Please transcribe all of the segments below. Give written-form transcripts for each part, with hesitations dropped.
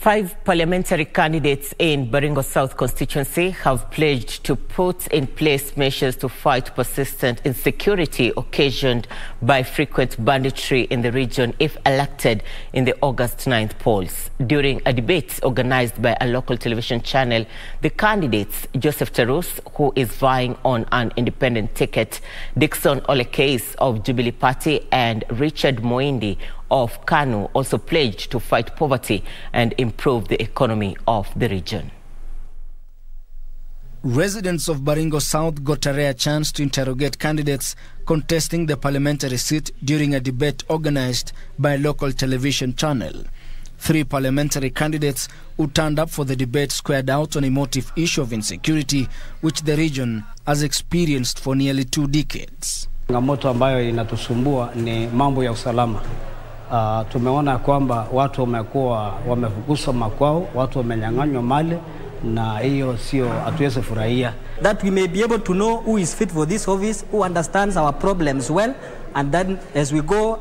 Five parliamentary candidates in Baringo South constituency have pledged to put in place measures to fight persistent insecurity occasioned by frequent banditry in the region if elected in the August 9th polls. During a debate organized by a local television channel, the candidates Joseph Tarus, who is vying on an independent ticket, Dickson Ole Keis of Jubilee Party, and Richard Moindi of Kanu also pledged to fight poverty and improve the economy of the region. Residents of Baringo South got a rare chance to interrogate candidates contesting the parliamentary seat during a debate organized by a local television channel. Three parliamentary candidates who turned up for the debate squared out on an emotive issue of insecurity, which the region has experienced for nearly 2 decades. Changamoto ambayo inatusumbua ni mambo ya usalama. Tumeona kwamba watu wamekuwa wamefukuzwa makwao, watu wamenyang'anywa mali, na hiyo sio hatuwezi furahia. That we may be able to know who is fit for this office, who understands our problems well, and then as we go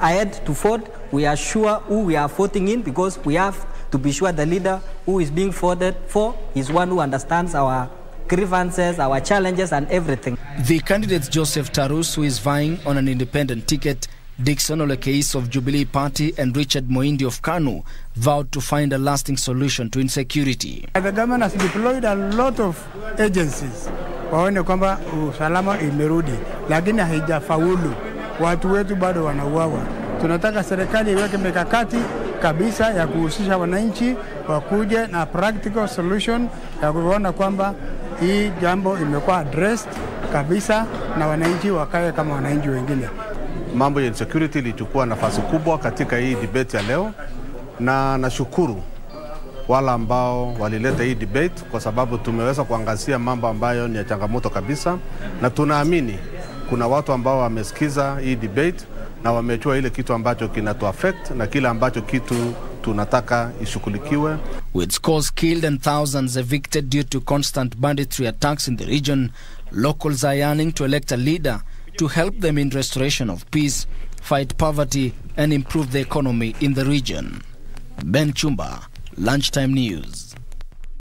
ahead to vote, we are sure who we are voting in, because we have to be sure the leader who is being voted for is one who understands our grievances, our challenges, and everything. The candidate Joseph Tarus, who is vying on an independent ticket, Dickson Ole Keis of Jubilee Party, and Richard Moindi of Kanu vowed to find a lasting solution to insecurity. The government has deployed a lot of agencies. Waone kwamba usalama imerudi, lakini haijafaulu. Watu wetu bado wanauawa. Tunataka serikali iweke mikakati kabisa ya kuhusisha wananchi wakuje na practical solution ya kuona kwamba hii jambo imekuwa addressed kabisa na wananchi wakae kama wananchi wengine. Mambo ya insecurity ilichukua nafasi kubwa katika hii debate ya leo, na nashukuru wala ambao walileta hii debate, kwa sababu tumeweza kuangazia mambo ambayo ni ya changamoto kabisa, na tunaamini kuna watu ambao wamesikiza hii debate na wamechua ile kitu ambacho kinatu affect na kile ambacho kitu tunataka ishughulikiwe. With scores killed and thousands evicted due to constant banditry attacks in the region, locals are yearning to elect a leader to help them in restoration of peace, fight poverty, and improve the economy in the region. Ben Chumba, Lunchtime News.